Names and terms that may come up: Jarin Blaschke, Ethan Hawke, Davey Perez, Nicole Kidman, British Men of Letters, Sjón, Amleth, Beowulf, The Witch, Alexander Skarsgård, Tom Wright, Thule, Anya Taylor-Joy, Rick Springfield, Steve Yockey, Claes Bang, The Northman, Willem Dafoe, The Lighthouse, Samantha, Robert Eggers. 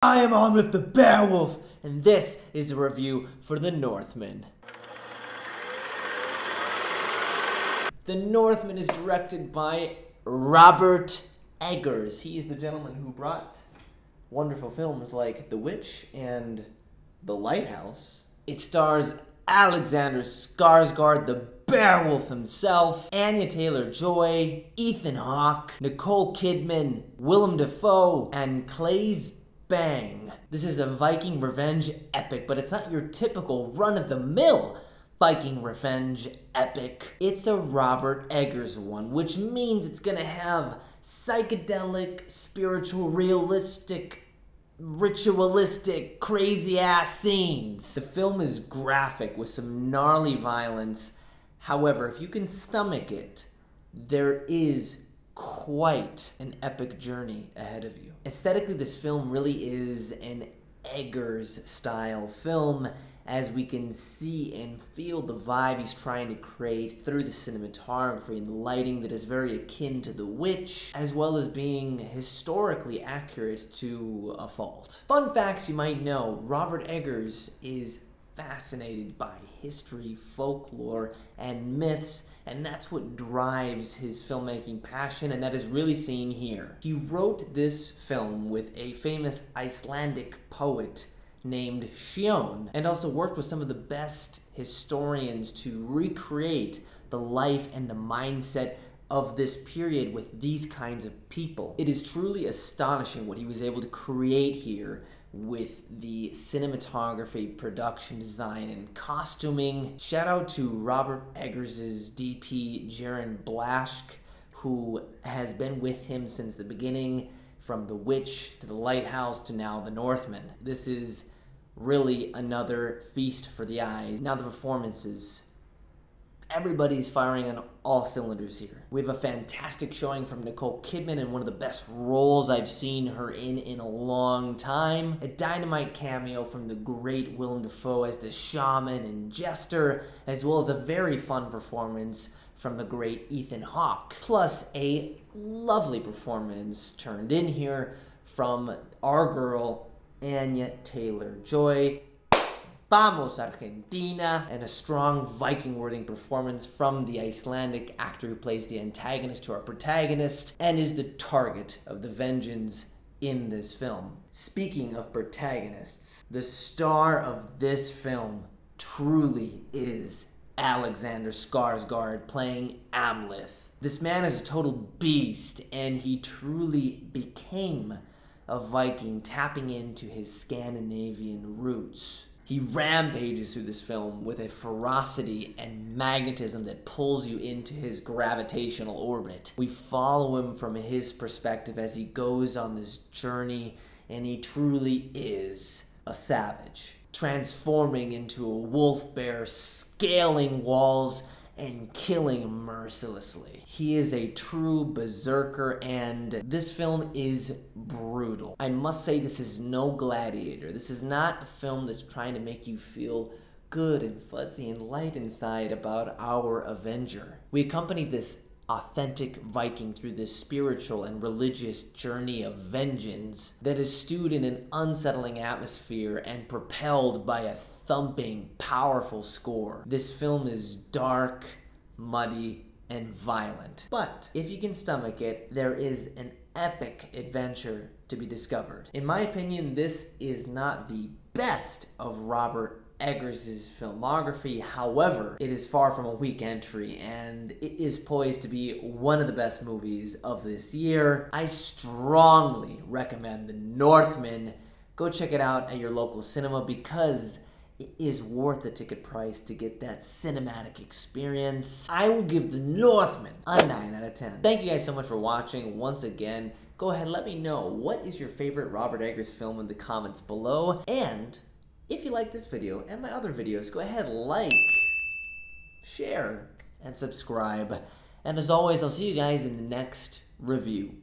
I am Amleth the Beowulf, and this is a review for The Northman. The Northman is directed by Robert Eggers. He is the gentleman who brought wonderful films like The Witch and The Lighthouse. It stars Alexander Skarsgård, the Beowulf himself, Anya Taylor-Joy, Ethan Hawke, Nicole Kidman, Willem Dafoe, and Claes Bang. This is a Viking revenge epic, but it's not your typical run-of-the-mill Viking revenge epic. It's a Robert Eggers one, which means it's gonna have psychedelic, spiritual, realistic, ritualistic, crazy-ass scenes. The film is graphic with some gnarly violence. However, if you can stomach it, there is quite an epic journey ahead of you. Aesthetically, this film really is an Eggers-style film, as we can see and feel the vibe he's trying to create through the cinematography and the lighting that is very akin to The Witch, as well as being historically accurate to a fault. Fun facts you might know: Robert Eggers is fascinated by history, folklore, and myths, and that's what drives his filmmaking passion, and that is really seen here. He wrote this film with a famous Icelandic poet named Sjón, and also worked with some of the best historians to recreate the life and the mindset of this period with these kinds of people. It is truly astonishing what he was able to create here with the cinematography, production design, and costuming. Shout out to Robert Eggers' DP, Jarin Blaschke, who has been with him since the beginning, from The Witch to The Lighthouse to now The Northman. This is really another feast for the eyes. Now the performances. Everybody's firing on all cylinders here. We have a fantastic showing from Nicole Kidman in one of the best roles I've seen her in a long time. A dynamite cameo from the great Willem Dafoe as the shaman and jester, as well as a very fun performance from the great Ethan Hawke. Plus a lovely performance turned in here from our girl, Anya Taylor-Joy. Vamos Argentina, and a strong Viking-worthy performance from the Icelandic actor who plays the antagonist to our protagonist and is the target of the vengeance in this film. Speaking of protagonists, the star of this film truly is Alexander Skarsgård, playing Amleth. This man is a total beast, and he truly became a Viking, tapping into his Scandinavian roots. He rampages through this film with a ferocity and magnetism that pulls you into his gravitational orbit. We follow him from his perspective as he goes on this journey, and he truly is a savage, transforming into a wolf bear, scaling walls, and killing mercilessly. He is a true berserker, and this film is brutal. I must say, this is no Gladiator. This is not a film that's trying to make you feel good and fuzzy and light inside about our Avenger. We accompany this authentic Viking through this spiritual and religious journey of vengeance that is stewed in an unsettling atmosphere and propelled by a thumping, powerful score. This film is dark, muddy, and violent. But if you can stomach it, there is an epic adventure to be discovered. In my opinion, this is not the best of Robert Eggers' filmography. However, it is far from a weak entry, and it is poised to be one of the best movies of this year. I strongly recommend The Northman. Go check it out at your local cinema, because it is worth the ticket price to get that cinematic experience. I will give The Northman a 9 out of 10. Thank you guys so much for watching. Once again, go ahead and let me know what is your favorite Robert Eggers film in the comments below. And if you like this video and my other videos, go ahead, like, share, and subscribe. And as always, I'll see you guys in the next review.